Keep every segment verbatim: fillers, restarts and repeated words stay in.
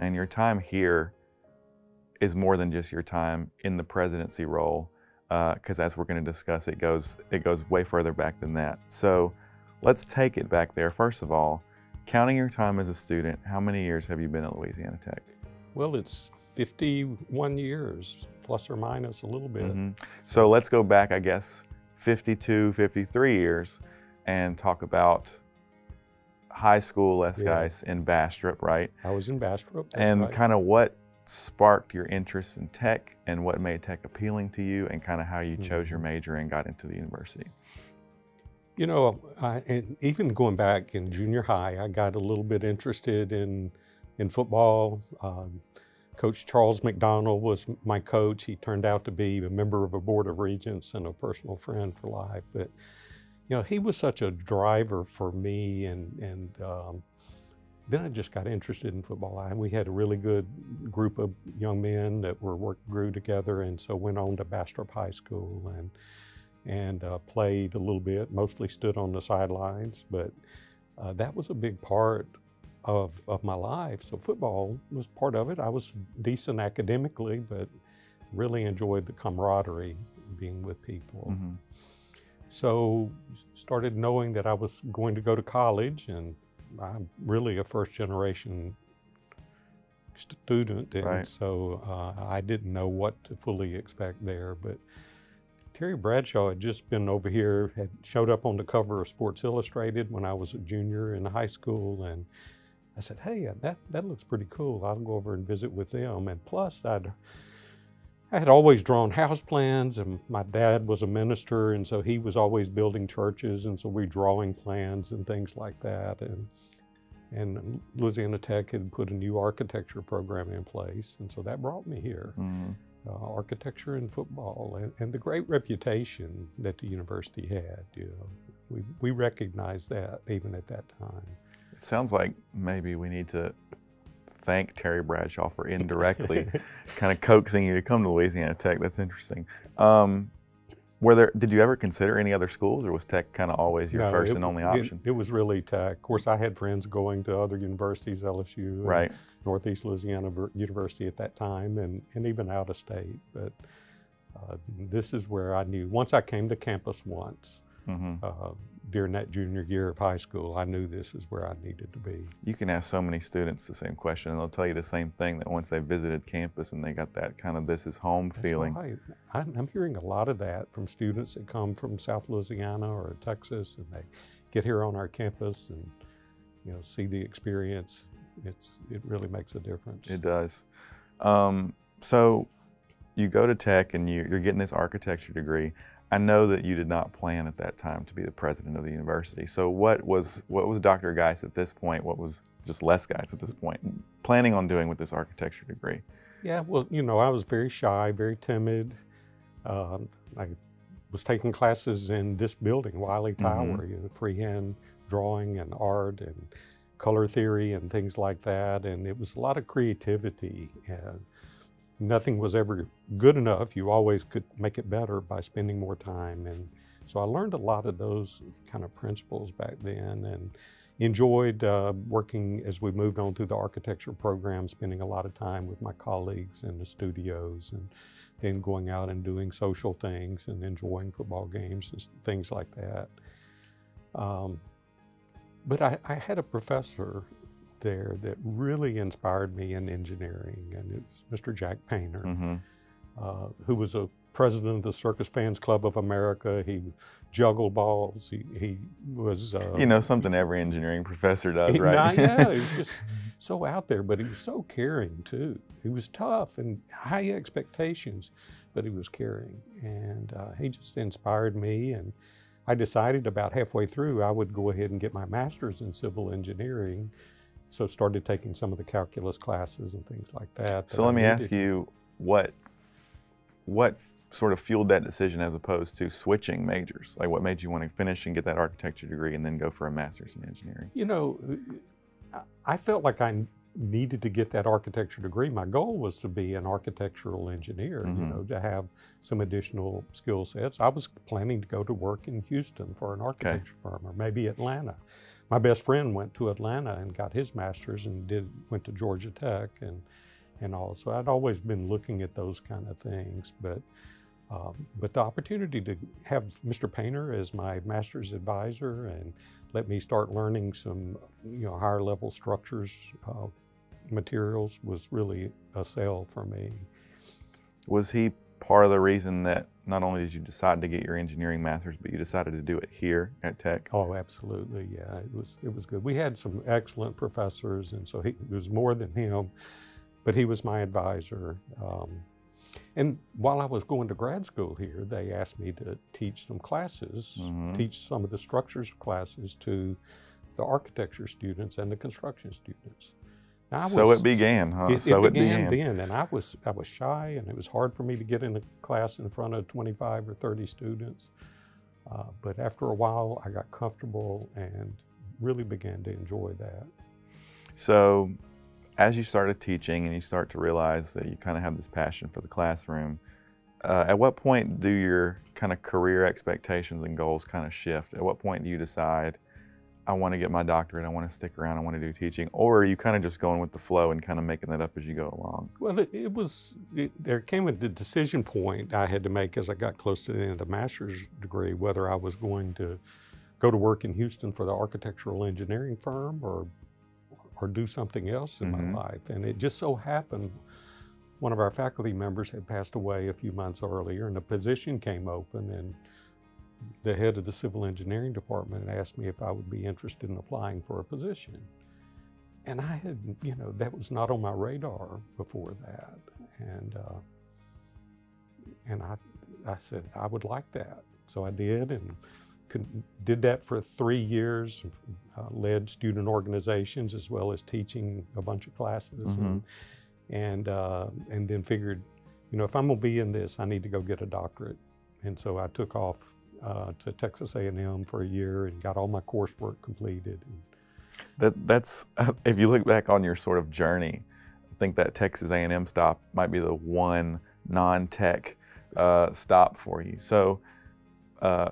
And your time here is more than just your time in the presidency role, because uh, as we're going to discuss, it goes, it goes way further back than that. So let's take it back there. First of all, counting your time as a student, how many years have you been at Louisiana Tech? Well, it's fifty-one years, plus or minus a little bit. Mm-hmm. So let's go back, I guess, fifty-two, fifty-three years and talk about high school Les Guice yeah. in Bastrop, right? I was in Bastrop, that's And right. kind of what sparked your interest in tech and what made tech appealing to you and kind of how you mm-hmm. chose your major and got into the university. You know, I, and even going back in junior high, I got a little bit interested in, in football. Um, Coach Charles McDonald was my coach. He turned out to be a member of a board of regents and a personal friend for life. But, you know, he was such a driver for me. And, and um, then I just got interested in football. I, we had a really good group of young men that were work, grew together. And so went on to Bastrop High School and, and uh, played a little bit, mostly stood on the sidelines. But uh, that was a big part Of, of my life. So football was part of it. I was decent academically, but really enjoyed the camaraderie, being with people. Mm-hmm. So started knowing that I was going to go to college, and I'm really a first generation student. And right. so uh, I didn't know what to fully expect there, but Terry Bradshaw had just been over here, had showed up on the cover of Sports Illustrated when I was a junior in high school. And I said, hey, that, that looks pretty cool. I'll go over and visit with them. And plus, I'd, I had always drawn house plans, and my dad was a minister, and so he was always building churches, and so we were drawing plans and things like that. And, and Louisiana Tech had put a new architecture program in place, and so that brought me here. Mm-hmm. Uh, architecture and football, and, and the great reputation that the university had. You know, we, we recognized that even at that time. It sounds like maybe we need to thank Terry Bradshaw for indirectly kind of coaxing you to come to Louisiana Tech. That's interesting. Um, were there, did you ever consider any other schools, or was Tech kind of always your no, first it, and only option? It, it was really Tech. Of course, I had friends going to other universities, L S U, right. Northeast Louisiana University at that time, and, and even out of state. But uh, this is where I knew. Once I came to campus once, mm-hmm. uh, during that junior year of high school, I knew this is where I needed to be. You can ask so many students the same question, and they'll tell you the same thing, that once they visited campus and they got that kind of this is home That's feeling. Right. I'm, I'm hearing a lot of that from students that come from South Louisiana or Texas, and they get here on our campus and, you know, see the experience. It's, it really makes a difference. It does. Um, so you go to Tech and you, you're getting this architecture degree. I know that you did not plan at that time to be the president of the university. So what was what was Doctor Guice at this point? What was just Les Guice at this point planning on doing with this architecture degree? Yeah, well, you know, I was very shy, very timid. Um, I was taking classes in this building, Wiley Tower, mm-hmm. you know, freehand drawing and art and color theory and things like that. And it was a lot of creativity. And nothing was ever good enough. You always could make it better by spending more time. And so I learned a lot of those kind of principles back then, and enjoyed uh, working as we moved on through the architecture program, spending a lot of time with my colleagues in the studios, and then going out and doing social things and enjoying football games and things like that. Um, but I, I had a professor there that really inspired me in engineering, and it was Mister Jack Painter, mm-hmm. uh, who was a president of the Circus Fans Club of America. He juggled balls. He, he was uh, you know, something every engineering professor does, he, right? Not, yeah, he was just so out there, but he was so caring too. He was tough and high expectations, but he was caring, and uh, he just inspired me. And I decided about halfway through I would go ahead and get my master's in civil engineering. So started taking some of the calculus classes and things like that. So let me ask you, what what sort of fueled that decision as opposed to switching majors? Like, what made you want to finish and get that architecture degree and then go for a master's in engineering? You know, I felt like I needed to get that architecture degree. My goal was to be an architectural engineer, mm-hmm. you know, to have some additional skill sets. I was planning to go to work in Houston for an architecture okay. firm, or maybe Atlanta. My best friend went to Atlanta and got his master's and did went to Georgia Tech and and all. So I'd always been looking at those kind of things, but um, but the opportunity to have Mister Painter as my master's advisor and let me start learning some you know higher level structures uh, materials was really a sell for me. Was he part of the reason that not only did you decide to get your engineering master's, but you decided to do it here at Tech? Oh, absolutely, yeah. It was it was good. We had some excellent professors, and so he, it was more than him, but he was my advisor. Um, and while I was going to grad school here, they asked me to teach some classes, mm-hmm. teach some of the structures classes to the architecture students and the construction students. Was, so it began, huh? It, it so began it began then, and I was I was shy, and it was hard for me to get in a class in front of twenty-five or thirty students. Uh, but after a while, I got comfortable and really began to enjoy that. So, as you started teaching, and you start to realize that you kind of have this passion for the classroom, uh, at what point do your kind of career expectations and goals kind of shift? At what point do you decide, I want to get my doctorate, I want to stick around, I want to do teaching? Or are you kind of just going with the flow and kind of making that up as you go along? Well, it, it was, it, there came a decision point I had to make as I got close to the end of the master's degree, whether I was going to go to work in Houston for the architectural engineering firm or, or do something else in mm-hmm. my life. And it just so happened, one of our faculty members had passed away a few months earlier, and a position came open, and the head of the civil engineering department asked me if I would be interested in applying for a position. And I had, you know, that was not on my radar before that. And uh, and I, I said, I would like that. So I did, and could, did that for three years, uh, led student organizations as well as teaching a bunch of classes. Mm-hmm. And, and, uh, and then figured, you know, if I'm gonna be in this, I need to go get a doctorate. And so I took off Uh, to Texas A and M for a year and got all my coursework completed. That, that's, uh, if you look back on your sort of journey, I think that Texas A and M stop might be the one non-tech uh, stop for you. So, uh,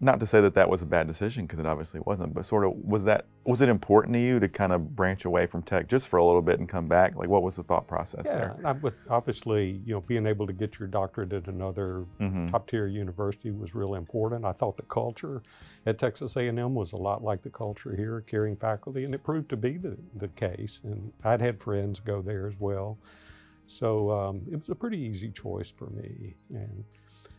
not to say that that was a bad decision, because it obviously wasn't, but sort of was that, was it important to you to kind of branch away from tech just for a little bit and come back? Like, what was the thought process yeah, there? I was obviously, you know, being able to get your doctorate at another mm-hmm. top tier university was really important. I thought the culture at Texas A and M was a lot like the culture here, caring faculty, and it proved to be the, the case. And I'd had friends go there as well. So um, it was a pretty easy choice for me. And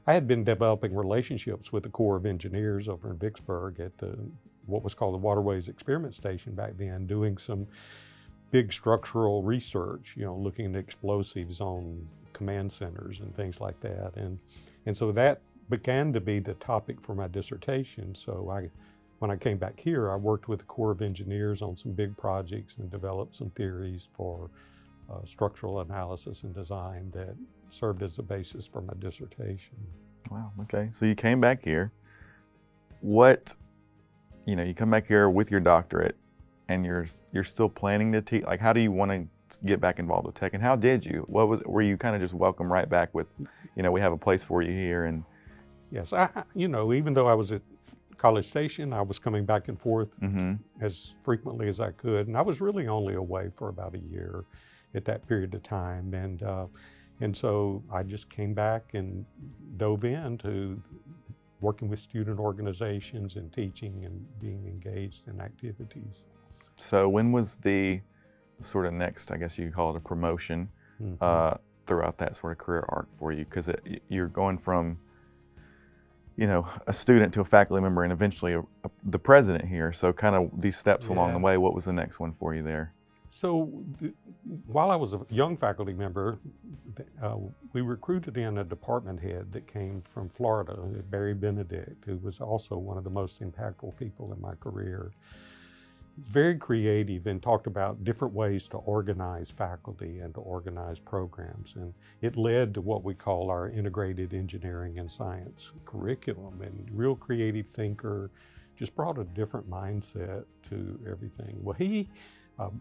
I had been developing relationships with the Corps of Engineers over in Vicksburg at the, what was called the Waterways Experiment Station back then, doing some big structural research, you know, looking at explosives on command centers and things like that. And, and so that began to be the topic for my dissertation. So I, when I came back here, I worked with the Corps of Engineers on some big projects and developed some theories for Uh, structural analysis and design that served as the basis for my dissertation. Wow, okay. So you came back here. What, you know, you come back here with your doctorate and you're you're still planning to teach. Like, how do you want to get back involved with tech, and how did you? What was, were you kind of just welcomed right back with, you know, we have a place for you here? And yes, I, you know, even though I was at College Station, I was coming back and forth mm-hmm. as frequently as I could. And I was really only away for about a year at that period of time, and uh, and so I just came back and dove into working with student organizations and teaching and being engaged in activities. So when was the sort of next, I guess you call it a promotion, mm-hmm. uh, throughout that sort of career arc for you? Because you're going from, you know, a student to a faculty member and eventually a, a, the president here. So kind of these steps yeah. along the way, what was the next one for you there? So while I was a young faculty member, uh, we recruited in a department head that came from Florida, Barry Benedict, who was also one of the most impactful people in my career. Very creative, and talked about different ways to organize faculty and to organize programs. And it led to what we call our integrated engineering and science curriculum, and real creative thinker, just brought a different mindset to everything. Well, he Uh,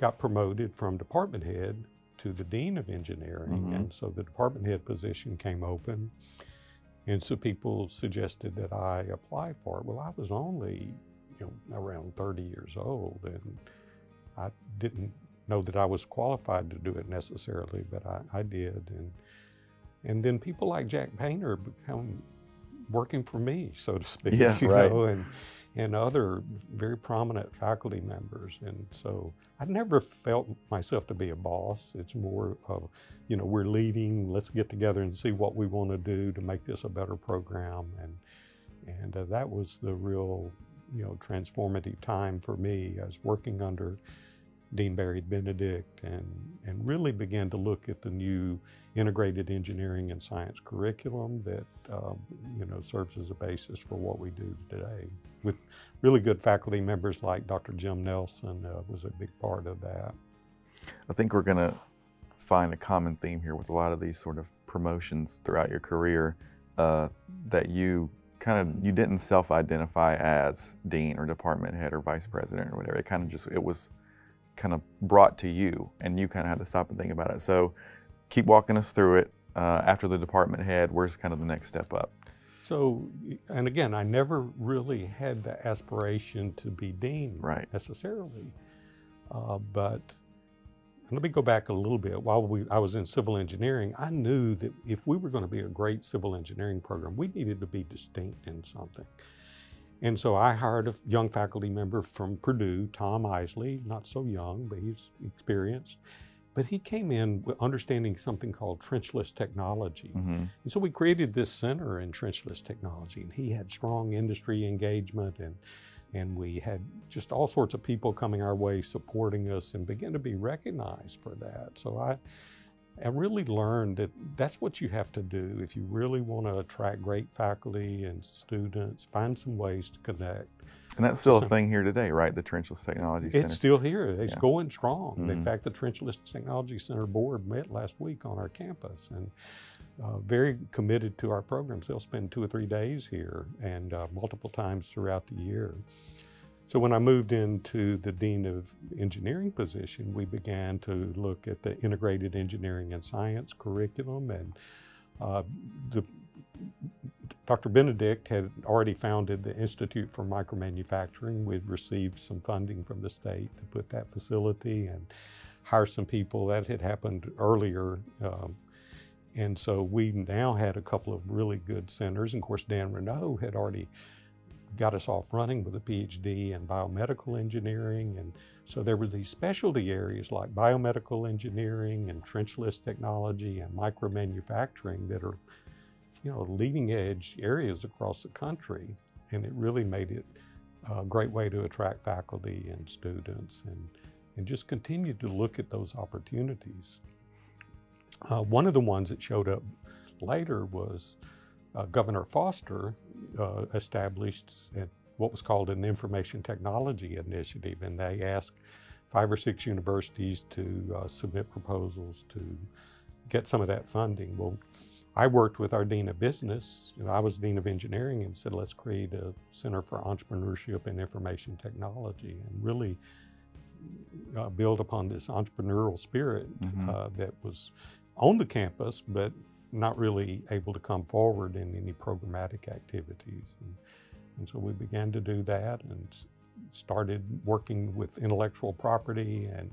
got promoted from department head to the dean of engineering, mm-hmm. and so the department head position came open, and so people suggested that I apply for it. Well, I was only you know, around thirty years old, and I didn't know that I was qualified to do it necessarily, but I, I did. And and then people like Jack Painter become working for me, so to speak, yeah, you right. know, and and other very prominent faculty members. And so I never felt myself to be a boss. It's more of, you know, we're leading, let's get together and see what we want to do to make this a better program. And and uh, that was the real, you know, transformative time for me. I was working under Dean Barry Benedict and, and really began to look at the new integrated engineering and science curriculum that uh, you know, serves as a basis for what we do today. With really good faculty members like Doctor Jim Nelson uh, was a big part of that. I think we're gonna find a common theme here with a lot of these sort of promotions throughout your career, uh, that you kind of, you didn't self-identify as dean or department head or vice president or whatever. It kind of just, it was kind of brought to you, and you kind of had to stop and think about it. So keep walking us through it. Uh, after the department head, where's kind of the next step up? So, and again, I never really had the aspiration to be dean right. necessarily, uh, but let me go back a little bit. While we, I was in civil engineering, I knew that if we were going to be a great civil engineering program, we needed to be distinct in something. And so I hired a young faculty member from Purdue, Tom Isley, not so young, but he's experienced. But he came in understanding something called trenchless technology. Mm-hmm. And so we created this center in trenchless technology, and he had strong industry engagement, and, and we had just all sorts of people coming our way, supporting us, and began to be recognized for that. So I, I really learned that that's what you have to do if you really want to attract great faculty and students, find some ways to connect. And that's still so, a thing here today, right? The Trenchless Technology Center. It's still here. It's yeah. going strong. Mm-hmm. In fact, the Trenchless Technology Center board met last week on our campus, and uh, very committed to our programs. They'll spend two or three days here, and uh, multiple times throughout the year. So when I moved into the Dean of Engineering position, we began to look at the integrated engineering and science curriculum, and uh, the, Doctor Benedict had already founded the Institute for Micromanufacturing. We'd received some funding from the state to put that facility and hire some people. That had happened earlier. Um, and so we now had a couple of really good centers. And of course, Dan Reneau had already got us off running with a PhD in biomedical engineering. And so there were these specialty areas like biomedical engineering and trenchless technology and micromanufacturing that are, you know, leading edge areas across the country. And it really made it a great way to attract faculty and students, and, and just continue to look at those opportunities. Uh, one of the ones that showed up later was Uh, Governor Foster uh, established what was called an information technology initiative, and they asked five or six universities to uh, submit proposals to get some of that funding. Well, I worked with our Dean of Business, and I was Dean of Engineering, and said, let's create a Center for Entrepreneurship and Information Technology, and really uh, build upon this entrepreneurial spirit mm-hmm. uh, that was on the campus, but not really able to come forward in any programmatic activities. And, and so we began to do that, and started working with intellectual property, and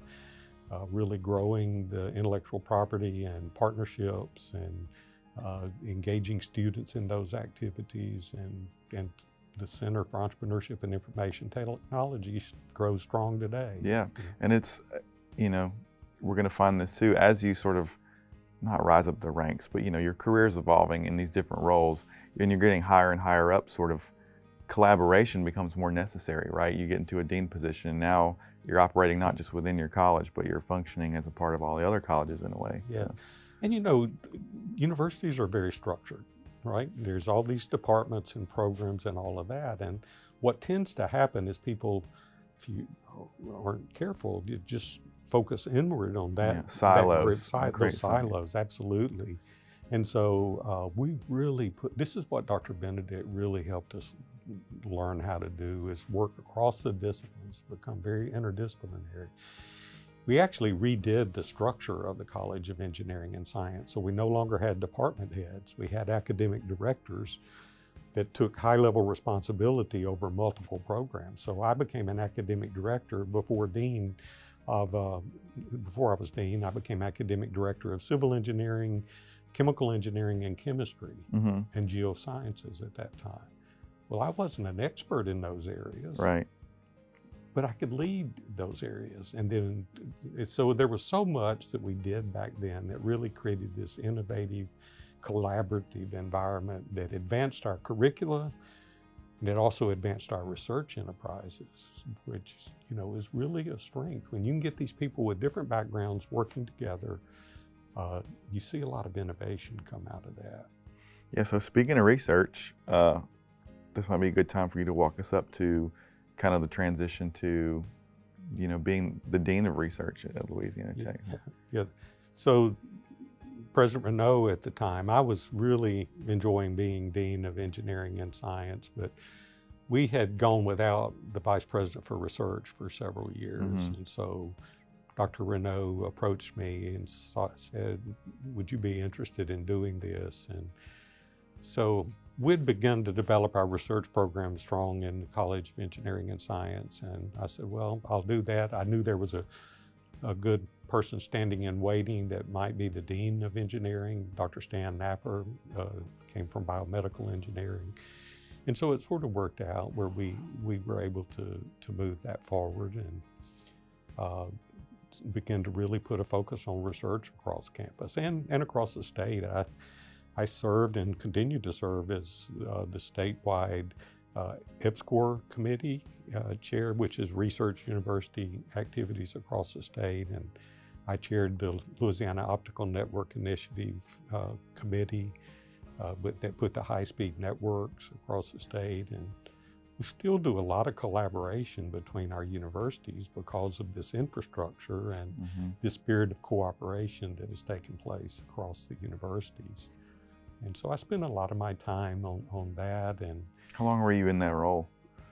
uh, really growing the intellectual property and partnerships, and uh, engaging students in those activities. And, and the Center for Entrepreneurship and Information Technology grows strong today. Yeah, and it's, you know, we're gonna find this too, as you sort of not rise up the ranks, but you know, your career is evolving in these different roles, and you're getting higher and higher up, sort of collaboration becomes more necessary, right? You get into a dean position, and now you're operating not just within your college, but you're functioning as a part of all the other colleges in a way. Yeah, so. And you know, universities are very structured, right? There's all these departments and programs and all of that, and what tends to happen is people, if you aren't careful, you just focus inward on that, yeah, silos, that group, si those silos, thing. Absolutely. And so uh, we really put, this is what Doctor Benedict really helped us learn how to do, is work across the disciplines, become very interdisciplinary. We actually redid the structure of the College of Engineering and Science. So we no longer had department heads, we had academic directors that took high-level responsibility over multiple programs. So I became an academic director before dean of, uh, before I was dean, I became academic director of civil engineering, chemical engineering, and chemistry, mm-hmm. and geosciences at that time. Well, I wasn't an expert in those areas. Right. But I could lead those areas. And then, so there was so much that we did back then that really created this innovative, collaborative environment that advanced our curricula, and it also advanced our research enterprises, which, you know, is really a strength. When you can get these people with different backgrounds working together, uh, you see a lot of innovation come out of that. Yeah, so speaking of research, uh, this might be a good time for you to walk us up to kind of the transition to, you know, being the Dean of Research at Louisiana Tech. Yeah, yeah. So President Reneau at the time, I was really enjoying being Dean of Engineering and Science, but we had gone without the Vice President for Research for several years. Mm-hmm. And so Doctor Reneau approached me and said, would you be interested in doing this? And so we'd begun to develop our research program strong in the College of Engineering and Science. And I said, well, I'll do that. I knew there was a, a good person standing in waiting that might be the Dean of Engineering, Doctor Stan Napper, uh, came from biomedical engineering. And so it sort of worked out where we, we were able to, to move that forward and uh, begin to really put a focus on research across campus and, and across the state. I, I served and continue to serve as uh, the statewide uh, EBSCOR committee uh, chair, which is research university activities across the state. And I chaired the Louisiana Optical Network Initiative uh, committee uh, but that put the high-speed networks across the state. And we still do a lot of collaboration between our universities because of this infrastructure and mm-hmm. this spirit of cooperation that has taken place across the universities. And so I spent a lot of my time on, on that. And how long were you in that role?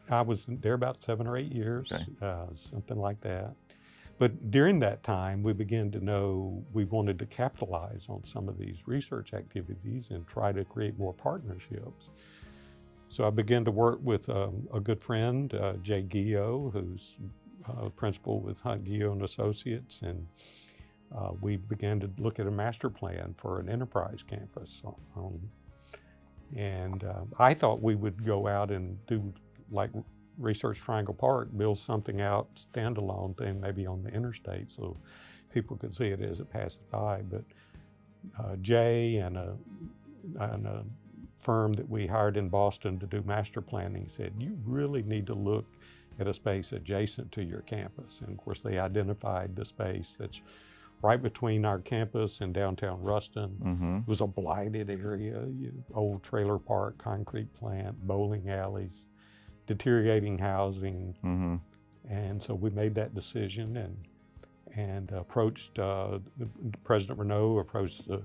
I was there about seven or eight years, okay. uh, something like that. But during that time, we began to know we wanted to capitalize on some of these research activities and try to create more partnerships. So I began to work with um, a good friend, uh, Jay Guillot, who's uh, principal with Hunt Guillot and Associates. And Uh, we began to look at a master plan for an enterprise campus. Um, and uh, I thought we would go out and do like Research Triangle Park, build something out, standalone thing, maybe on the interstate so people could see it as it passes by. But uh, Jay and a, and a firm that we hired in Boston to do master planning said, you really need to look at a space adjacent to your campus. And of course, they identified the space that's right between our campus and downtown Ruston. Mm-hmm. It was a blighted area, you know, old trailer park, concrete plant, bowling alleys, deteriorating housing. Mm-hmm. And so we made that decision and and approached, uh, President Reneau approached the,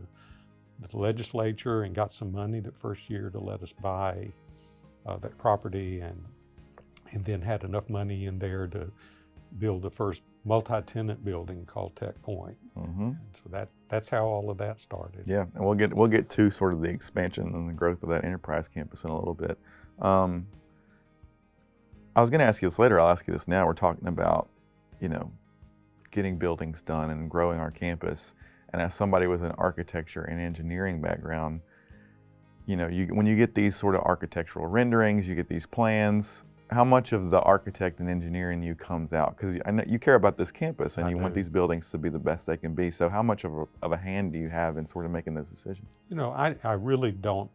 the legislature and got some money that first year to let us buy uh, that property, and, and then had enough money in there to build the first multi-tenant building called Tech Point. Mm-hmm. So that that's how all of that started. Yeah, and we'll get we'll get to sort of the expansion and the growth of that enterprise campus in a little bit. Um, I was going to ask you this later. I'll ask you this now. We're talking about, you know, getting buildings done and growing our campus. And as somebody with an architecture and engineering background, you know, you when you get these sort of architectural renderings, you get these plans. How much of the architect and engineer in you comes out? Because I know you care about this campus and I you do. want these buildings to be the best they can be. So how much of a, of a hand do you have in sort of making those decisions? You know, I, I really don't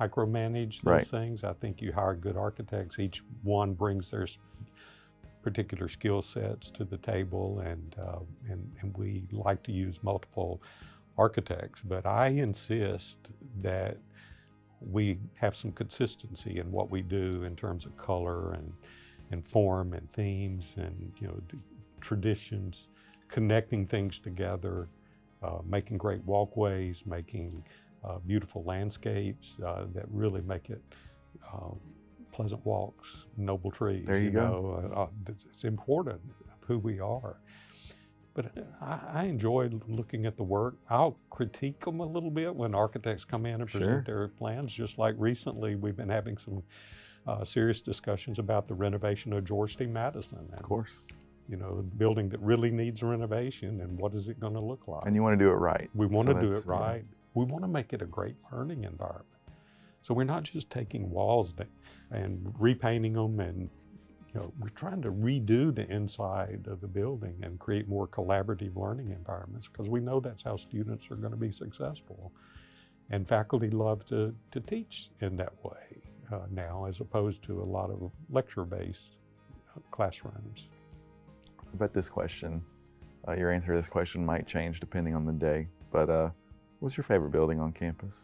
micromanage those right. things. I think you hire good architects. Each one brings their particular skill sets to the table, and, uh, and, and we like to use multiple architects. But I insist that we have some consistency in what we do in terms of color and, and form and themes and, you know, traditions, connecting things together, uh, making great walkways, making uh, beautiful landscapes uh, that really make it uh, pleasant walks, noble trees. There you, you go. Know, uh, it's important who we are. But I, I enjoyed looking at the work. I'll critique them a little bit when architects come in and sure. present their plans. Just like recently, we've been having some uh, serious discussions about the renovation of George T. Madison. And, of course. You know, a building that really needs renovation, and what is it going to look like? And you want to do it right. We want so to do it right. Yeah. We want to make it a great learning environment. So we're not just taking walls and repainting them, and you know, we're trying to redo the inside of the building and create more collaborative learning environments, because we know that's how students are going to be successful. And faculty love to, to teach in that way uh, now, as opposed to a lot of lecture-based classrooms. I bet this question, uh, your answer to this question might change depending on the day, but uh, what's your favorite building on campus?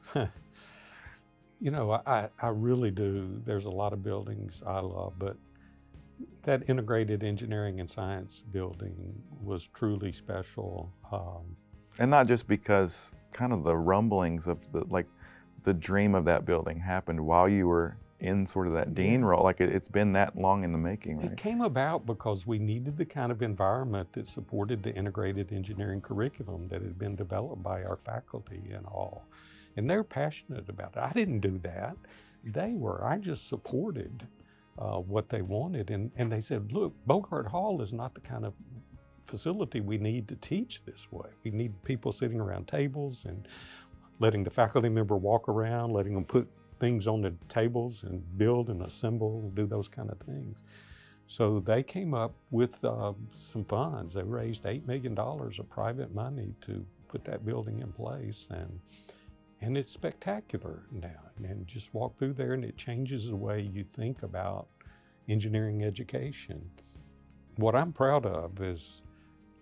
You know, I, I really do. There's a lot of buildings I love, but that integrated engineering and science building was truly special. Um, and not just because kind of the rumblings of the, like the dream of that building happened while you were in sort of that dean role, like it, it's been that long in the making, right? It came about because we needed the kind of environment that supported the integrated engineering curriculum that had been developed by our faculty and all. And they're passionate about it. I didn't do that. They were. I just supported Uh, what they wanted, and, and they said, look, Bogart Hall is not the kind of facility we need to teach this way. We need people sitting around tables and letting the faculty member walk around, letting them put things on the tables and build and assemble, do those kind of things. So they came up with uh, some funds. They raised eight million dollars of private money to put that building in place. And And it's spectacular now. And just walk through there and it changes the way you think about engineering education. What I'm proud of is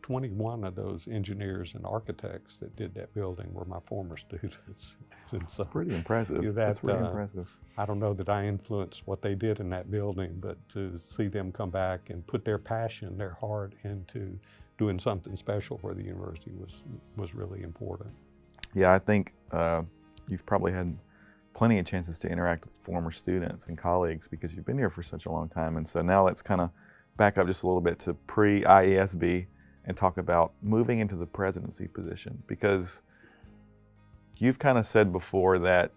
twenty-one of those engineers and architects that did that building were my former students. And so, that's pretty impressive. That, That's pretty uh, impressive. I don't know that I influenced what they did in that building, but to see them come back and put their passion, their heart into doing something special for the university was, was really important. Yeah, I think uh, you've probably had plenty of chances to interact with former students and colleagues because you've been here for such a long time. And so now let's kind of back up just a little bit to pre-I E S B and talk about moving into the presidency position, because you've kind of said before that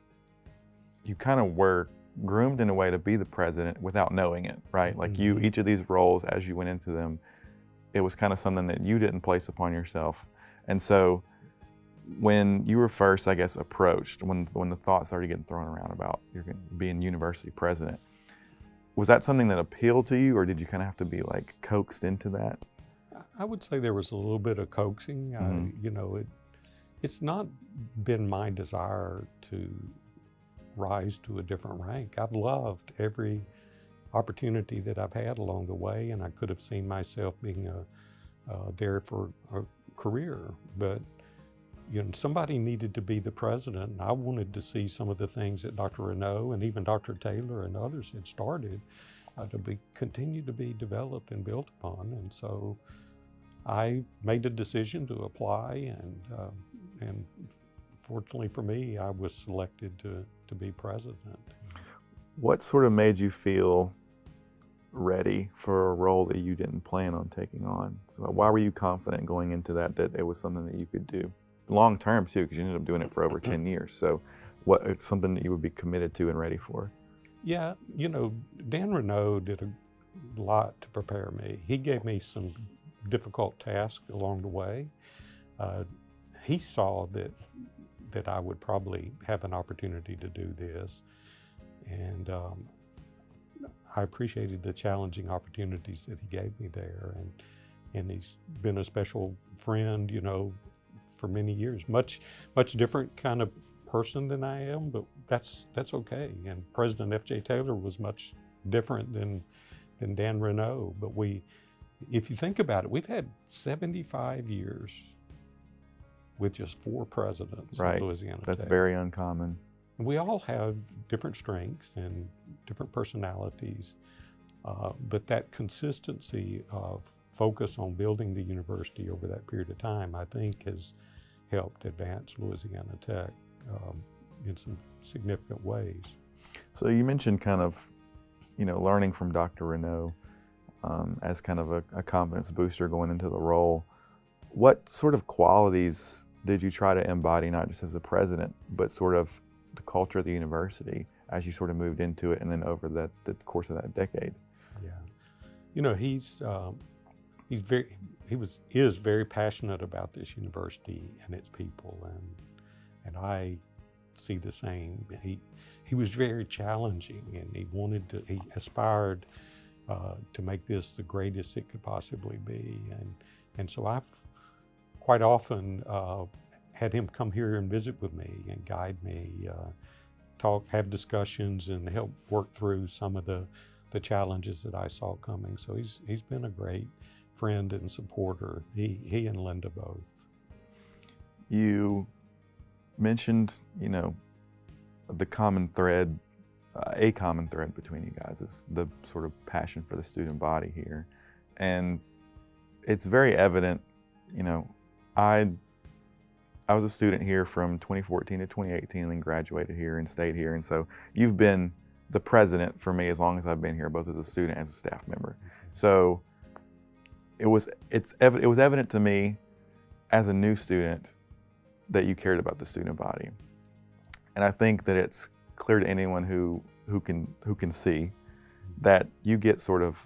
you kind of were groomed in a way to be the president without knowing it, right? Like mm-hmm. you, each of these roles, as you went into them, it was kind of something that you didn't place upon yourself. And so when you were first, I guess, approached, when when the thought started getting thrown around about you're going to be university president, was that something that appealed to you, or did you kind of have to be like coaxed into that? I would say there was a little bit of coaxing. Mm-hmm. I, you know, it it's not been my desire to rise to a different rank. I've loved every opportunity that I've had along the way, and I could have seen myself being a, uh, there for a career, but you know, somebody needed to be the president, and I wanted to see some of the things that Doctor Reneau and even Doctor Taylor and others had started uh, to be continue to be developed and built upon. And so I made a decision to apply, and uh, and fortunately for me, I was selected to, to be president. What sort of made you feel ready for a role that you didn't plan on taking on? So why were you confident going into that, that it was something that you could do? Long term too, because you ended up doing it for over ten years. So what, it's something that you would be committed to and ready for? Yeah, you know, Dan Reneau did a lot to prepare me. He gave me some difficult tasks along the way. Uh, he saw that that I would probably have an opportunity to do this. And um, I appreciated the challenging opportunities that he gave me there. And, and he's been a special friend, you know, for many years. Much, much different kind of person than I am, but that's that's okay. And President F J Taylor was much different than than Dan Reneau. But we, if you think about it, we've had seventy-five years with just four presidents right. in Louisiana Tech. That's very uncommon. And we all have different strengths and different personalities, uh, but that consistency of focus on building the university over that period of time, I think, has helped advance Louisiana Tech um, in some significant ways. So you mentioned kind of, you know, learning from Doctor Reneau um, as kind of a, a confidence booster going into the role. What sort of qualities did you try to embody, not just as a president, but sort of the culture of the university as you sort of moved into it and then over the, the course of that decade? Yeah, you know, he's, um, he's very, he was, is very passionate about this university and its people, and, and I see the same. He, he was very challenging, and he wanted to, he aspired uh, to make this the greatest it could possibly be. And, and so I've quite often uh, had him come here and visit with me and guide me, uh, talk, have discussions, and help work through some of the, the challenges that I saw coming. So he's, he's been a great friend and supporter, he, he and Linda both. You mentioned, you know, the common thread, uh, a common thread between you guys is the sort of passion for the student body here. And it's very evident, you know, I, I was a student here from twenty fourteen to twenty eighteen and then graduated here and stayed here. And so you've been the president for me as long as I've been here, both as a student and as a staff member. So it was, it's, it was evident to me as a new student that you cared about the student body. And I think that it's clear to anyone who, who can, who can see that you get sort of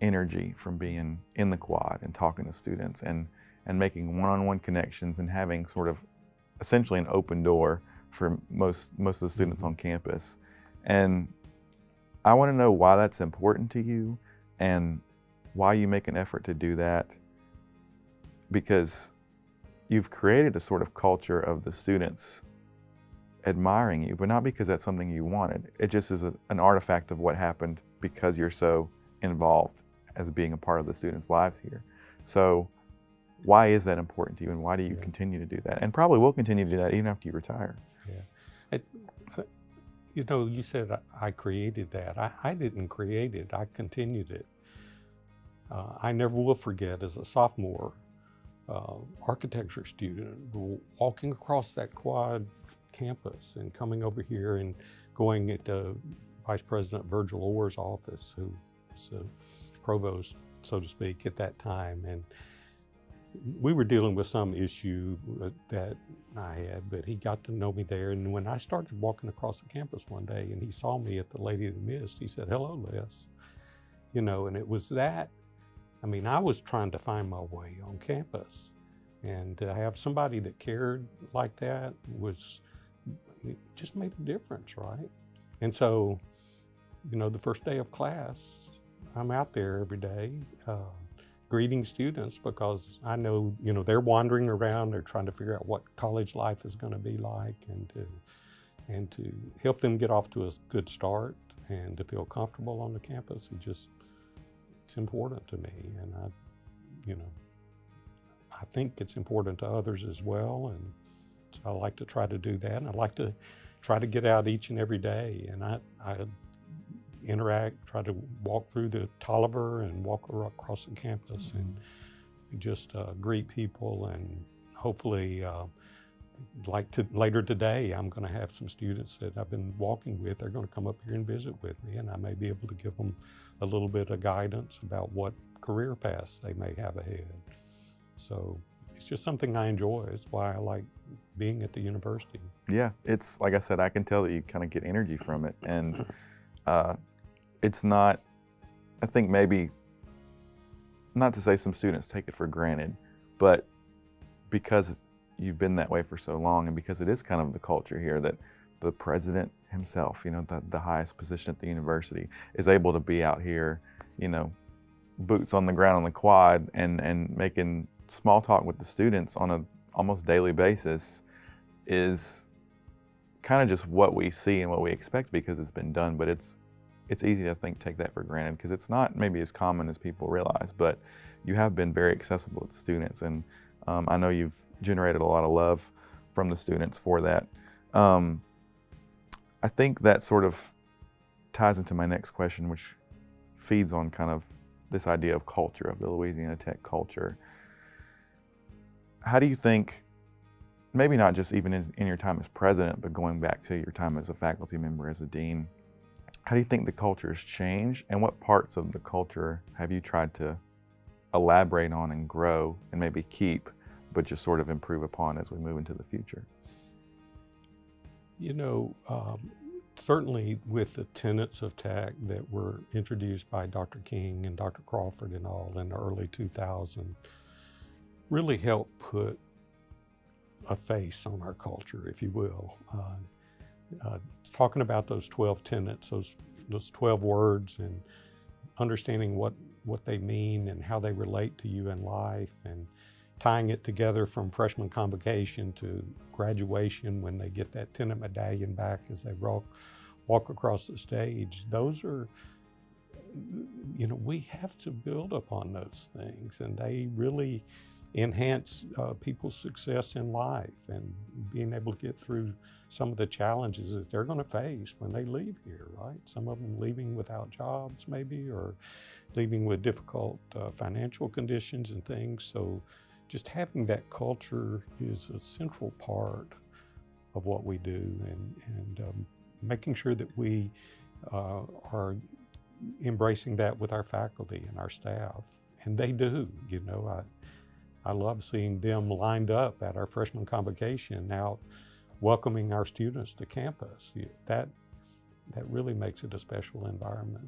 energy from being in the quad and talking to students and, and making one-on-one connections and having sort of essentially an open door for most, most of the students on campus. And I want to know why that's important to you and why you make an effort to do that, because you've created a sort of culture of the students admiring you, but not because that's something you wanted. It just is a, an artifact of what happened because you're so involved as being a part of the students' lives here. So why is that important to you, and why do you yeah. continue to do that? And probably will continue to do that even after you retire. Yeah, it, you know, you said I created that. I, I didn't create it, I continued it. Uh, I never will forget, as a sophomore uh, architecture student, walking across that quad campus and coming over here and going into Vice President Virgil Orr's office, who was the provost, so to speak, at that time. And we were dealing with some issue that I had, but he got to know me there. And when I started walking across the campus one day and he saw me at the Lady of the Mist, he said, "Hello, Les." You know, and it was that, I mean, I was trying to find my way on campus, and to have somebody that cared like that was, it just made a difference, right? And so, you know, the first day of class, I'm out there every day uh, greeting students, because I know, you know, they're wandering around, they're trying to figure out what college life is going to be like, and to, and to help them get off to a good start and to feel comfortable on the campus. It just, it's important to me, and I, you know, I think it's important to others as well, and so I like to try to do that. And I like to try to get out each and every day, and I, I interact, try to walk through the Tolliver and walk across the campus mm-hmm. and just uh, greet people, and hopefully, uh, like to, later today, I'm going to have some students that I've been walking with. They're going to come up here and visit with me, and I may be able to give them a little bit of guidance about what career paths they may have ahead. So it's just something I enjoy. It's why I like being at the university. Yeah, it's like I said, I can tell that you kind of get energy from it, and uh, it's not, I think maybe, not to say some students take it for granted, but because you've been that way for so long, and because it is kind of the culture here that the president himself, you know, the, the highest position at the university, is able to be out here, you know, boots on the ground on the quad and, and making small talk with the students on a almost daily basis, is kind of just what we see and what we expect because it's been done. But it's, it's easy to think, take that for granted, because it's not maybe as common as people realize, but you have been very accessible to students. And um, I know you've generated a lot of love from the students for that. Um, I think that sort of ties into my next question, which feeds on kind of this idea of culture, of the Louisiana Tech culture. How do you think, maybe not just even in, in your time as president, but going back to your time as a faculty member, as a dean, how do you think the culture has changed, and what parts of the culture have you tried to elaborate on and grow and maybe keep, but just sort of improve upon as we move into the future? You know, um, certainly with the tenets of tech that were introduced by Doctor King and Doctor Crawford and all in the early two thousands, really helped put a face on our culture, if you will. Uh, uh, talking about those twelve tenets, those, those twelve words, and understanding what, what they mean and how they relate to you in life, and tying it together from freshman convocation to graduation when they get that tenant medallion back as they walk, walk across the stage. Those are, you know, we have to build upon those things, and they really enhance uh, people's success in life and being able to get through some of the challenges that they're going to face when they leave here, right? Some of them leaving without jobs maybe, or leaving with difficult uh, financial conditions and things. So just having that culture is a central part of what we do, and, and um, making sure that we uh, are embracing that with our faculty and our staff. And they do, you know. I, I love seeing them lined up at our freshman convocation now, welcoming our students to campus. That, that really makes it a special environment.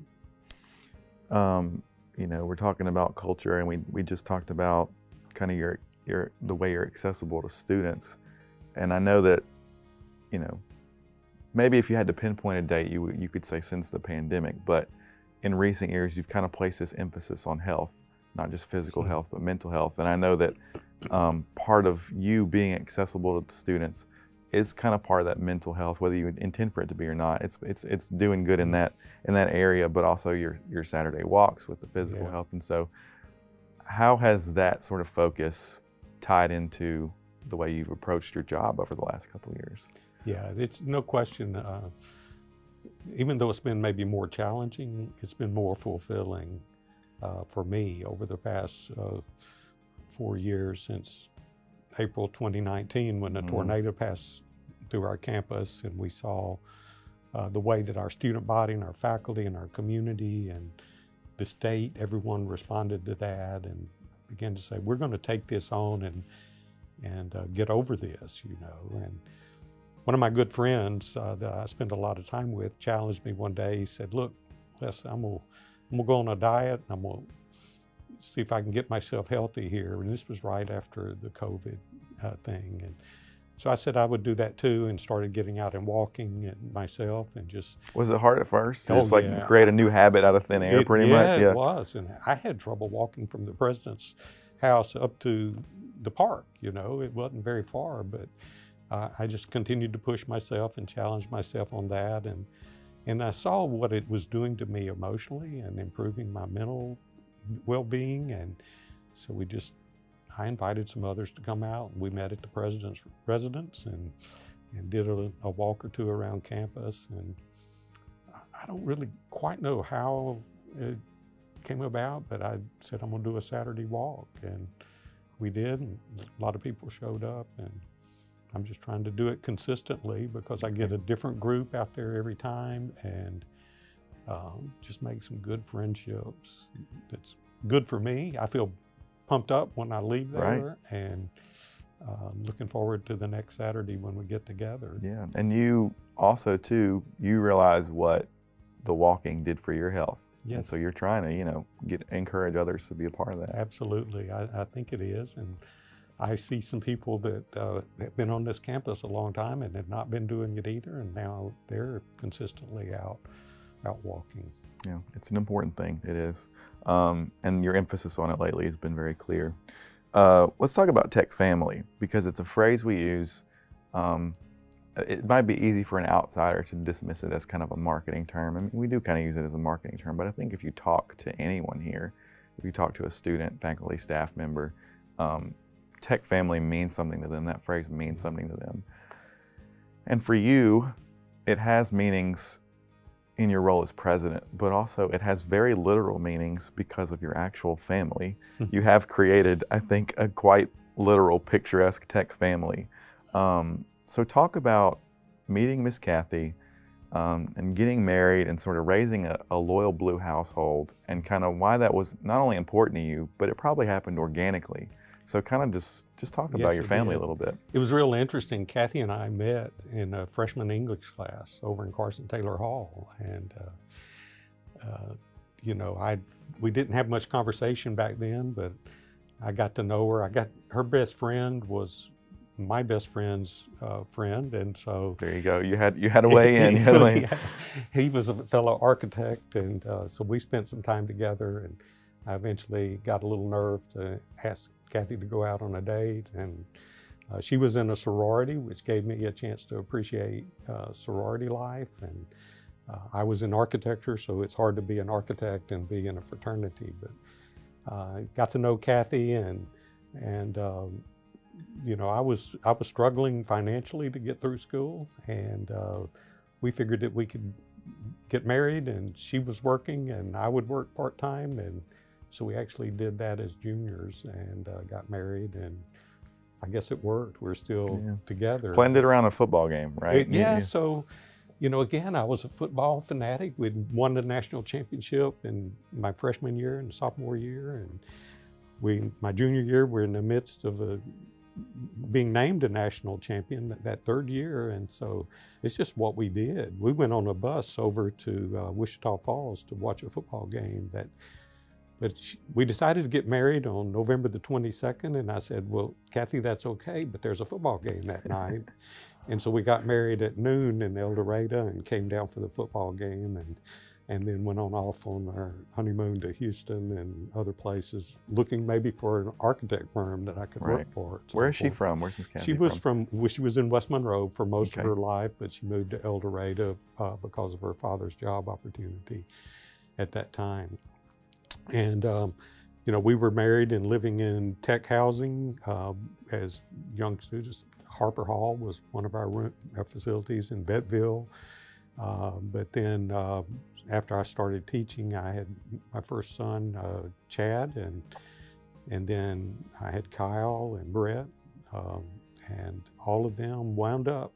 Um, you know, we're talking about culture, and we, we just talked about kind of your, your, the way you're accessible to students. And I know that, you know, maybe if you had to pinpoint a date, you, you could say since the pandemic, but in recent years, you've kind of placed this emphasis on health. Not just physical health, but mental health. And I know that um, part of you being accessible to the students is kind of part of that mental health, whether you intend for it to be or not. It's it's it's doing good in that in that area, but also your your Saturday walks with the physical yeah. health. And so, how has that sort of focus tied into the way you've approached your job over the last couple of years? Yeah, it's no question. Uh, even though it's been maybe more challenging, it's been more fulfilling. Uh, for me over the past uh, four years since April twenty nineteen when a mm-hmm. tornado passed through our campus, and we saw uh, the way that our student body and our faculty and our community and the state, everyone responded to that and began to say, we're going to take this on and, and uh, get over this, you know. And one of my good friends uh, that I spend a lot of time with challenged me one day. He said, look, Les, I'm going to I'm gonna go on a diet, and I'm gonna see if I can get myself healthy here. And this was right after the COVID uh, thing. And so I said I would do that too, and started getting out and walking and myself, and just— Was it hard at first? Oh, just like yeah. create a new habit out of thin air it, pretty yeah, much? Yeah, it was. And I had trouble walking from the president's house up to the park, you know. It wasn't very far, but uh, I just continued to push myself and challenge myself on that. And And I saw what it was doing to me emotionally and improving my mental well-being. And so we just, I invited some others to come out. We met at the president's residence and, and did a, a walk or two around campus. And I don't really quite know how it came about, but I said, I'm gonna do a Saturday walk. And we did, and a lot of people showed up. And I'm just trying to do it consistently because I get a different group out there every time, and um, just make some good friendships. That's good for me. I feel pumped up when I leave there, right. and uh, looking forward to the next Saturday when we get together. Yeah, and you also too, you realize what the walking did for your health. Yes. And so you're trying to, you know, get encourage others to be a part of that. Absolutely, I, I think it is. and. I see some people that uh, have been on this campus a long time and have not been doing it either, and now they're consistently out, out walking. Yeah, it's an important thing, it is. Um, and your emphasis on it lately has been very clear. Uh, let's talk about tech family, because it's a phrase we use. Um, it might be easy for an outsider to dismiss it as kind of a marketing term. I mean, we do kind of use it as a marketing term, but I think if you talk to anyone here, if you talk to a student, faculty, staff member, um, tech family means something to them. That phrase means something to them. And for you, it has meanings in your role as president, but also it has very literal meanings because of your actual family. You have created, I think, a quite literal, picturesque tech family. Um, so talk about meeting Miss Kathy um, and getting married and sort of raising a, a loyal blue household, and kind of why that was not only important to you, but it probably happened organically. So kind of just, just talk about yes, your family a little bit. It was real interesting. Kathy and I met in a freshman English class over in Carson Taylor Hall. And, uh, uh, you know, I we didn't have much conversation back then, but I got to know her. I got her best friend was my best friend's uh, friend, and so there you go. You had you had a way in. You had a way in. He was a fellow architect, and uh, so we spent some time together. And I eventually got a little nerve to ask Kathy to go out on a date, and uh, she was in a sorority, which gave me a chance to appreciate uh, sorority life. And uh, I was in architecture, so it's hard to be an architect and be in a fraternity, but. Uh, got to know Kathy, and and um, you know, I was I was struggling financially to get through school, and uh, we figured that we could get married, and she was working, and I would work part time, and so we actually did that as juniors, and uh, got married, and I guess it worked. We're still yeah. together. Planned it around a football game, right? It, yeah, yeah. So. You know, again, I was a football fanatic. We'd won the national championship in my freshman year and sophomore year. And we, my junior year, we're in the midst of a, being named a national champion that third year. And so it's just what we did. We went on a bus over to uh, Wichita Falls to watch a football game. That, but she, we decided to get married on November the twenty-second. And I said, well, Kathy, that's okay, but there's a football game that night. And so we got married at noon in El Dorado and came down for the football game, and and then went on off on our honeymoon to Houston and other places, looking maybe for an architect firm that I could right. work for. Where is she from? Where's Miz Kathy She was from, from well, she was in West Monroe for most okay. of her life, but she moved to El Dorado uh, because of her father's job opportunity at that time. And um, you know, we were married and living in tech housing uh, as young students. Harper Hall was one of our, room, our facilities in Vetville. Uh, but then uh, after I started teaching, I had my first son, uh, Chad, and and then I had Kyle and Brett, um, and all of them wound up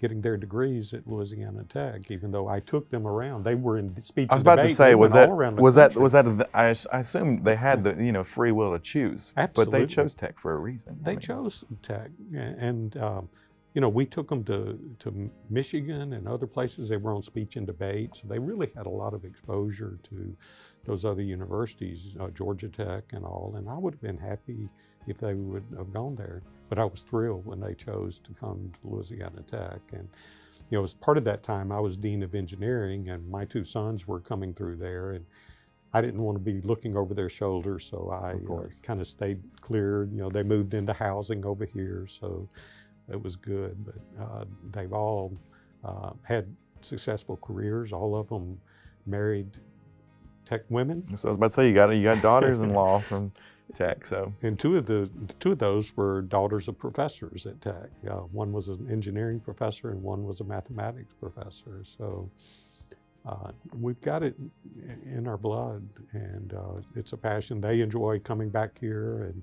getting their degrees at Louisiana Tech, even though I took them around. They were in speech and debate. I was about to say, was that, was that, was that, I assumed they had the, you know, free will to choose. Absolutely. But they chose Tech for a reason. They I mean. chose Tech. And, um, you know, we took them to, to Michigan and other places. They were on speech and debate. So they really had a lot of exposure to those other universities, uh, Georgia Tech and all. And I would have been happy if they would have gone there. But I was thrilled when they chose to come to Louisiana Tech. And, you know, as part of that time, I was Dean of Engineering, and my two sons were coming through there. And I didn't want to be looking over their shoulder, so I uh, kind of stayed clear. You know, they moved into housing over here, so it was good. But uh, they've all uh, had successful careers. All of them married Tech women. So I was about to say, you got, you got daughters-in-law from Tech, so. And two of the two of those were daughters of professors at Tech. Uh, one was an engineering professor, and one was a mathematics professor. So uh, we've got it in our blood, and uh, it's a passion. They enjoy coming back here, and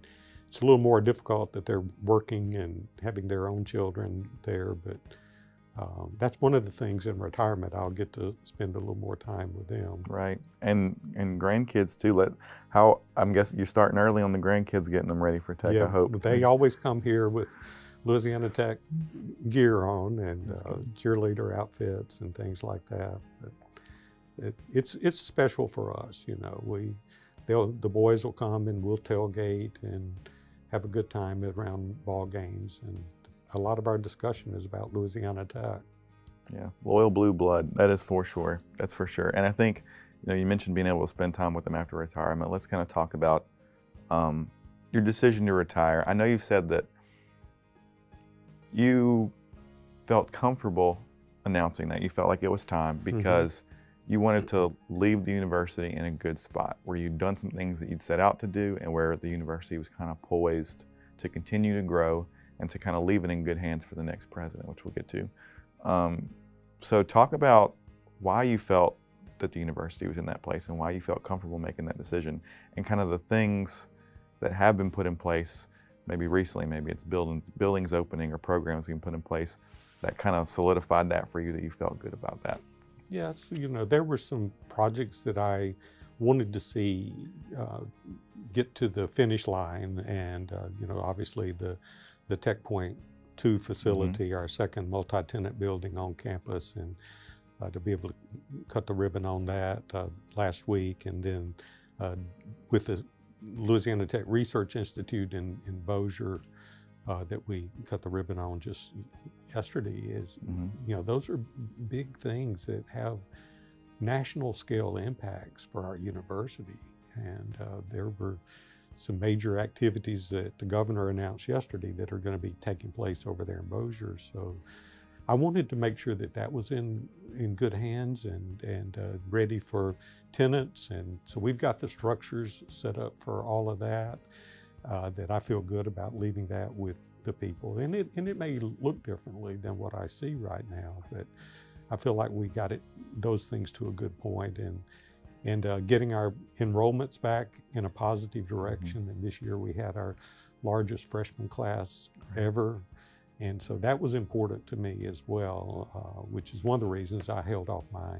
it's a little more difficult that they're working and having their own children there. But um, that's one of the things in retirement. I'll get to spend a little more time with them. Right, and and grandkids too. Let how I'm guessing you're starting early on the grandkids, getting them ready for Tech. Yeah, I hope they always come here with Louisiana Tech gear on and uh, cheerleader outfits and things like that. But it, it's it's special for us, you know. We they'll the boys will come and we'll tailgate and have a good time around ball games, and a lot of our discussion is about Louisiana Tech. Yeah, loyal blue blood, that is for sure, that's for sure. And I think, you know, you mentioned being able to spend time with them after retirement. Let's kind of talk about um, your decision to retire. I know you've said that you felt comfortable announcing that. You felt like it was time because mm-hmm. you wanted to leave the university in a good spot where you'd done some things that you'd set out to do and where the university was kind of poised to continue to grow and to kind of leave it in good hands for the next president, which we'll get to. Um, so talk about why you felt that the university was in that place and why you felt comfortable making that decision, and kind of the things that have been put in place, maybe recently, maybe it's building, buildings opening or programs we can put in place that kind of solidified that for you, that you felt good about that? Yes, you know, there were some projects that I wanted to see uh, get to the finish line, and uh, you know, obviously the the Tech Point two facility, mm-hmm. our second multi-tenant building on campus, and uh, to be able to cut the ribbon on that uh, last week, and then uh, with the Louisiana Tech Research Institute in, in Bossier uh, that we cut the ribbon on just yesterday is, mm-hmm. you know, those are big things that have national scale impacts for our university. And uh, there were some major activities that the governor announced yesterday that are going to be taking place over there in Bossier. So I wanted to make sure that that was in, in good hands and, and uh, ready for tenants. And so we've got the structures set up for all of that, uh, that I feel good about leaving that with the people. And it, and it may look differently than what I see right now, but I feel like we got it, those things to a good point, and and uh, getting our enrollments back in a positive direction. Mm-hmm. And this year we had our largest freshman class ever. And so that was important to me as well, uh, which is one of the reasons I held off my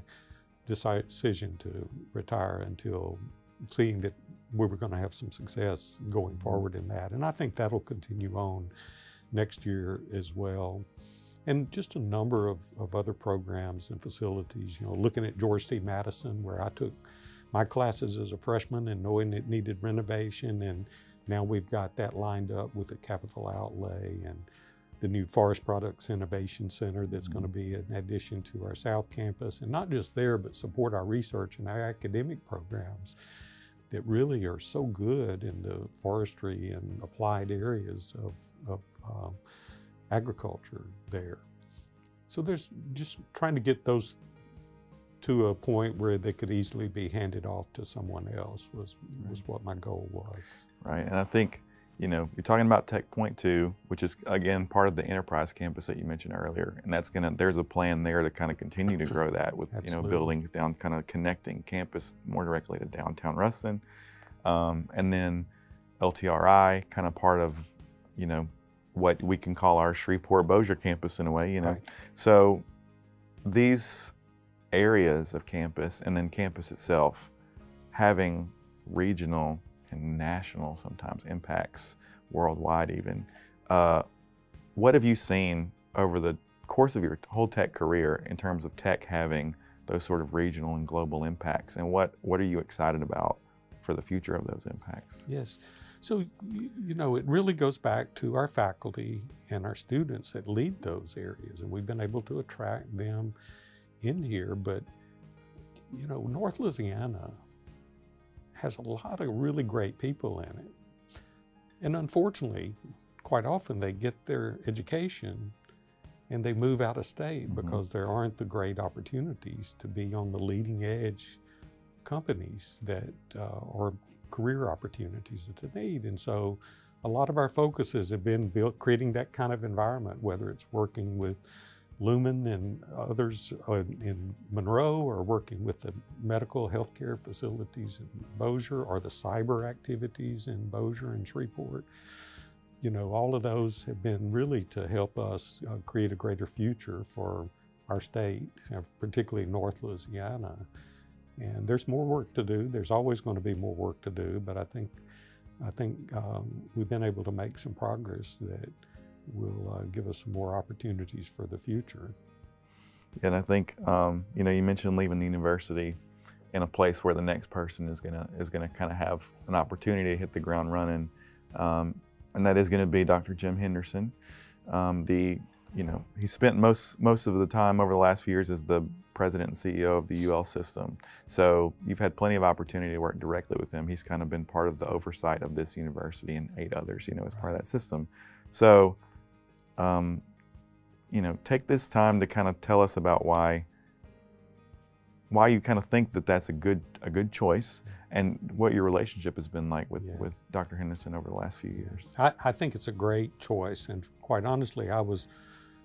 decision to retire until seeing that we were going to have some success going forward in that. And I think that'll continue on next year as well. And just a number of, of other programs and facilities, you know, looking at George T. Madison, where I took my classes as a freshman and knowing it needed renovation. And now we've got that lined up with a capital outlay, and the new Forest Products Innovation Center that's mm-hmm. going to be an addition to our South Campus. And not just there, but support our research and our academic programs that really are so good in the forestry and applied areas of, of um, agriculture there. So there's just trying to get those to a point where they could easily be handed off to someone else was, was what my goal was. Right, and I think, you know, you're talking about Tech Point two, which is again part of the enterprise campus that you mentioned earlier, and that's gonna, there's a plan there to kind of continue to grow that with, you know, building down, kind of connecting campus more directly to downtown Ruston. Um, and then L T R I, kind of part of, you know, what we can call our Shreveport Bossier campus in a way, you know. Right. So these areas of campus, and then campus itself, having regional and national sometimes impacts worldwide even. Uh, what have you seen over the course of your whole tech career in terms of tech having those sort of regional and global impacts? And what, what are you excited about for the future of those impacts? Yes. So, you know, it really goes back to our faculty and our students that lead those areas. And we've been able to attract them in here. But, you know, North Louisiana has a lot of really great people in it. And unfortunately, quite often they get their education and they move out of state mm-hmm. because there aren't the great opportunities to be on the leading edge companies that uh, are career opportunities that they need. And so a lot of our focuses have been built, creating that kind of environment, whether it's working with Lumen and others in Monroe, or working with the medical healthcare facilities in Bossier, or the cyber activities in Bossier and Shreveport. You know, all of those have been really to help us uh, create a greater future for our state, particularly North Louisiana. And there's more work to do. There's always going to be more work to do, but I think I think um, we've been able to make some progress that will uh, give us more opportunities for the future. And I think um, you know, you mentioned leaving the university in a place where the next person is gonna is gonna kind of have an opportunity to hit the ground running, um, and that is going to be Doctor Jim Henderson. Um, the you know he spent most most of the time over the last few years as the president and C E O of the U L system. So you've had plenty of opportunity to work directly with him. He's kind of been part of the oversight of this university and eight others, you know, as part of that system. So, um, you know, take this time to kind of tell us about why, why you kind of think that that's a good, a good choice, and what your relationship has been like with, yeah. with Doctor Henderson over the last few years. I, I think it's a great choice. And quite honestly, I was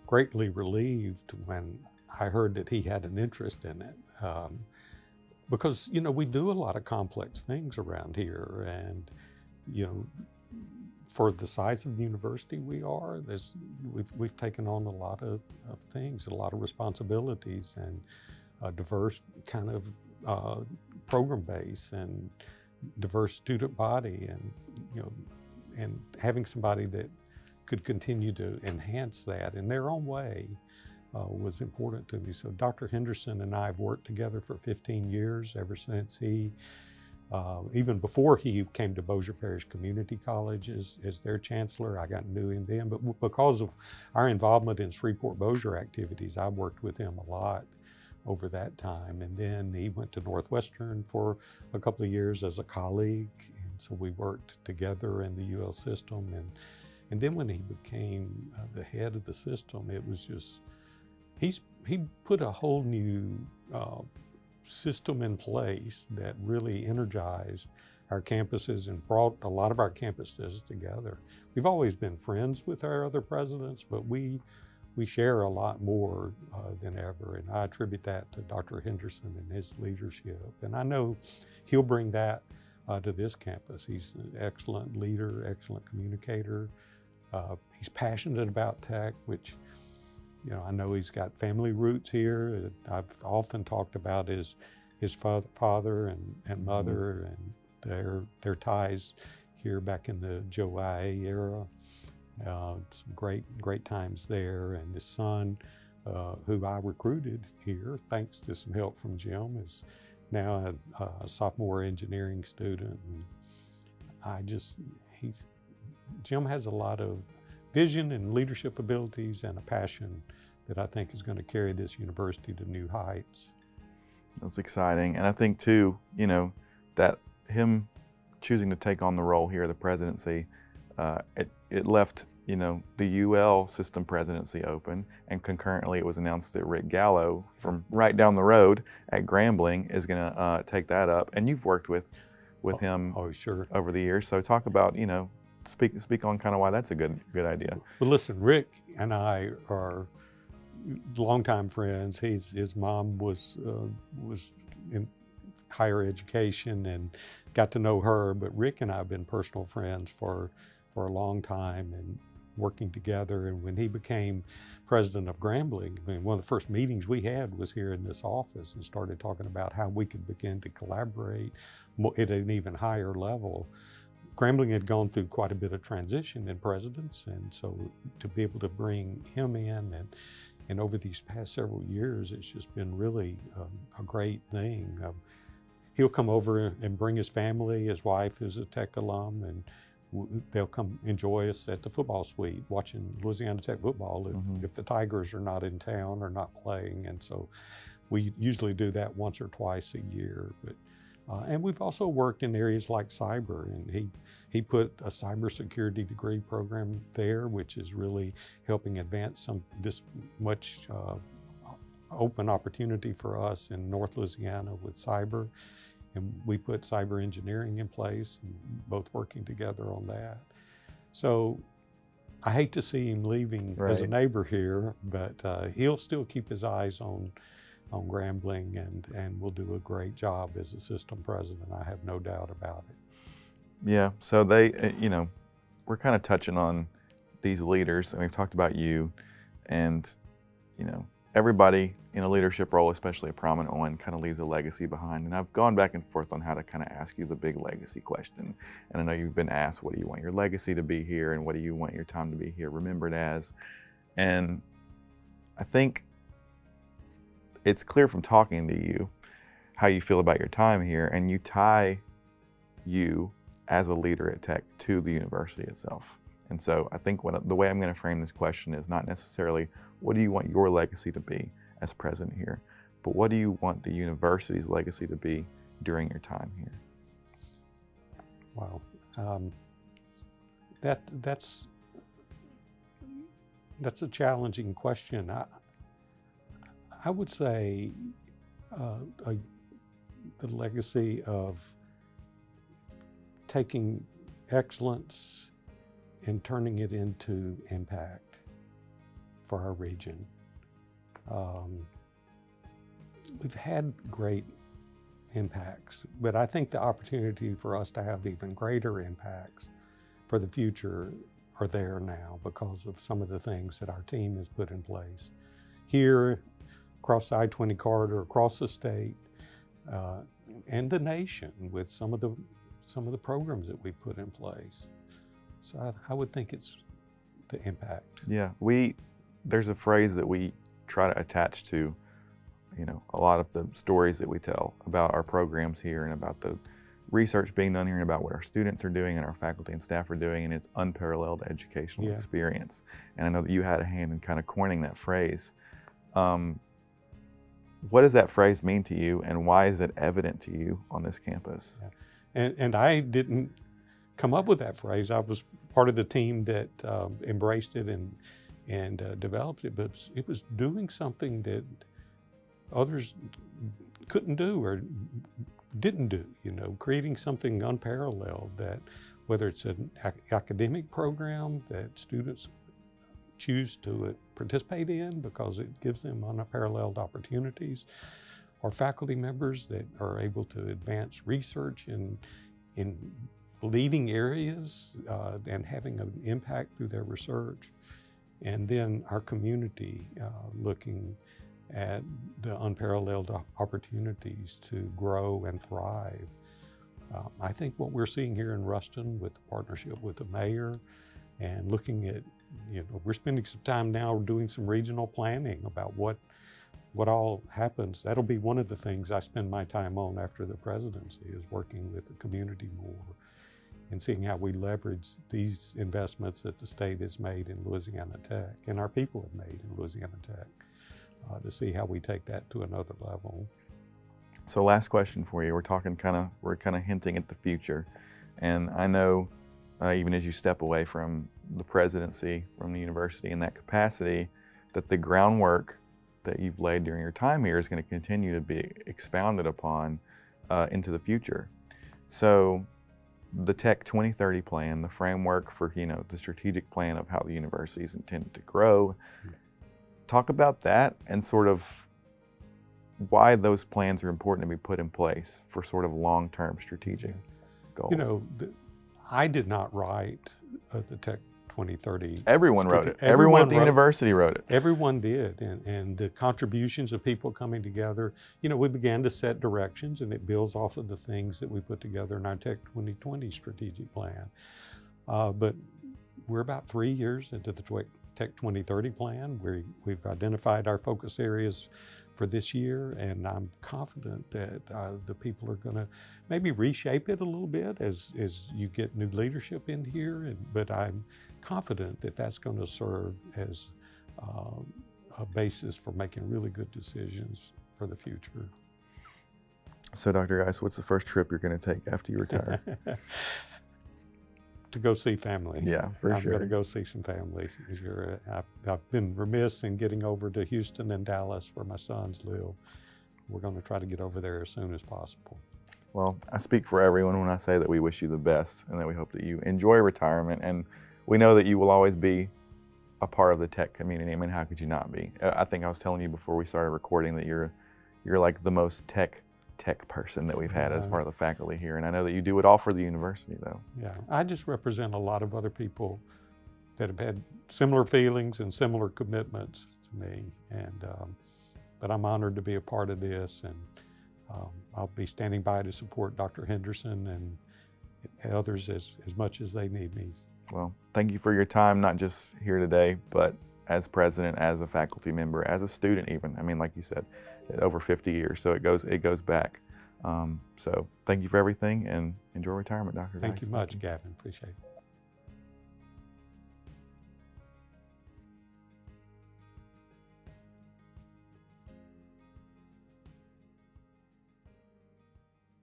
greatly relieved when I heard that he had an interest in it, um, because, you know, we do a lot of complex things around here, and, you know, for the size of the university we are, there's, we've, we've taken on a lot of, of things, a lot of responsibilities, and a diverse kind of uh, program base and diverse student body, and you know, and having somebody that could continue to enhance that in their own way uh, was important to me. So Doctor Henderson and I have worked together for fifteen years, ever since he, uh, even before he came to Bossier Parish Community College as, as their chancellor. I got to know him then, but because of our involvement in Shreveport-Bossier activities, I worked with him a lot over that time. And then he went to Northwestern for a couple of years as a colleague. And so we worked together in the U L system. And, and then when he became uh, the head of the system, it was just, he's, he put a whole new uh, system in place that really energized our campuses and brought a lot of our campuses together. We've always been friends with our other presidents, but we, we share a lot more uh, than ever, and I attribute that to Doctor Henderson and his leadership. And I know he'll bring that uh, to this campus. He's an excellent leader, excellent communicator. Uh, he's passionate about tech, which, you know, I know he's got family roots here. I've often talked about his his father, father and, and mother, and their their ties here back in the Joe I A era. Uh, some great, great times there, and his son, uh, who I recruited here, thanks to some help from Jim, is now a, a sophomore engineering student. And I just, he's, Jim has a lot of vision and leadership abilities and a passion that I think is going to carry this university to new heights. That's exciting, and I think too, you know, that him choosing to take on the role here, the presidency, uh, it, it left, you know, the U L system presidency open, and concurrently it was announced that Rick Gallo from right down the road at Grambling is going to uh, take that up. And you've worked with with oh, him oh, sure. over the years. So talk about, you know, speak speak on kind of why that's a good good idea. Well, listen, Rick and I are longtime friends. He's, his mom was uh, was in higher education, and got to know her. But Rick and I have been personal friends for. for a long time, and working together. And when he became president of Grambling, I mean, one of the first meetings we had was here in this office, and started talking about how we could begin to collaborate at an even higher level. Grambling had gone through quite a bit of transition in presidents, and so to be able to bring him in, and and over these past several years, it's just been really um, a great thing. Um, he'll come over and bring his family. His wife is a tech alum, and they'll come enjoy us at the football suite, watching Louisiana Tech football if, mm-hmm. if the Tigers are not in town or not playing. And so we usually do that once or twice a year. But uh, and we've also worked in areas like cyber, and he, he put a cybersecurity degree program there, which is really helping advance some this much uh, open opportunity for us in North Louisiana with cyber. And we put cyber engineering in place, and both working together on that. So I hate to see him leaving right. as a neighbor here, but uh, he'll still keep his eyes on on Grambling, and, and will do a great job as a system president. I have no doubt about it. Yeah, so they, you know, we're kind of touching on these leaders, and we've talked about you, and, you know, everybody in a leadership role, especially a prominent one, kind of leaves a legacy behind. And I've gone back and forth on how to kind of ask you the big legacy question. And I know you've been asked, what do you want your legacy to be here? And what do you want your time to be here remembered as? And I think it's clear from talking to you how you feel about your time here. And you tie you as a leader at Tech to the university itself. And so I think what, the way I'm going to frame this question is not necessarily, what do you want your legacy to be as president here, but what do you want the university's legacy to be during your time here? Wow, um, that that's that's a challenging question. I I would say uh, a, the legacy of taking excellence and turning it into impact for our region. Um, we've had great impacts, but I think the opportunity for us to have even greater impacts for the future are there now because of some of the things that our team has put in place. Here, across the I twenty corridor, across the state, uh, and the nation with some of the, some of the programs that we put in place. So I, I would think it's the impact. Yeah, we, there's a phrase that we try to attach to, you know, a lot of the stories that we tell about our programs here and about the research being done here and about what our students are doing and our faculty and staff are doing, and it's unparalleled educational yeah. experience. And I know that you had a hand in kind of coining that phrase. Um, what does that phrase mean to you, and why is it evident to you on this campus? Yeah. And, and I didn't come up with that phrase. I was part of the team that um, embraced it and, and uh, developed it, but it was doing something that others couldn't do or didn't do, you know, creating something unparalleled that, whether it's an ac academic program that students choose to participate in because it gives them unparalleled opportunities, or faculty members that are able to advance research in, in leading areas uh, and having an impact through their research, and then our community uh, looking at the unparalleled opportunities to grow and thrive. Um, I think what we're seeing here in Ruston with the partnership with the mayor and looking at, you know, we're spending some time now doing some regional planning about what, what all happens. That'll be one of the things I spend my time on after the presidency, is working with the community more and seeing how we leverage these investments that the state has made in Louisiana Tech and our people have made in Louisiana Tech. Uh, to see how we take that to another level. So last question for you. We're talking kind of, we're kind of hinting at the future. And I know uh, even as you step away from the presidency, from the university in that capacity, that the groundwork that you've laid during your time here is going to continue to be expounded upon uh, into the future. So the Tech twenty thirty plan, the framework for, you know, the strategic plan of how the university is intended to grow, yeah. Talk about that and sort of why those plans are important to be put in place for sort of long-term strategic goals. You know, the, I did not write uh, the Tech twenty thirty. Everyone wrote it. Everyone, everyone at the wrote, university wrote it. Everyone did, and, and the contributions of people coming together. You know, we began to set directions, and it builds off of the things that we put together in our Tech twenty twenty strategic plan. Uh, but we're about three years into the Tech twenty thirty plan. We, we've identified our focus areas for this year, and I'm confident that uh, the people are gonna maybe reshape it a little bit as, as you get new leadership in here, and, but I'm confident that that's gonna serve as uh, a basis for making really good decisions for the future. So Doctor Guice, what's the first trip you're gonna take after you retire? To go see family. Yeah, for I'm sure. I'm going to go see some family. Sure. I've, I've been remiss in getting over to Houston and Dallas where my sons live. We're going to try to get over there as soon as possible. Well, I speak for everyone when I say that we wish you the best and that we hope that you enjoy retirement. And we know that you will always be a part of the tech community. I mean, how could you not be? I think I was telling you before we started recording that you're, you're like the most tech tech person that we've had as part of the faculty here. And I know that you do it all for the university though. Yeah, I just represent a lot of other people that have had similar feelings and similar commitments to me. And, um, but I'm honored to be a part of this, and um, I'll be standing by to support Doctor Henderson and others as, as much as they need me. Well, thank you for your time, not just here today, but as president, as a faculty member, as a student even. I mean, like you said, over fifty years, so it goes it goes back. Um, so thank you for everything, and enjoy retirement, Doctor Thank Guice. You much, Gavin. Appreciate it.